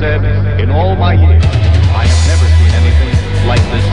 said, in all my years, I have never seen anything like this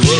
before.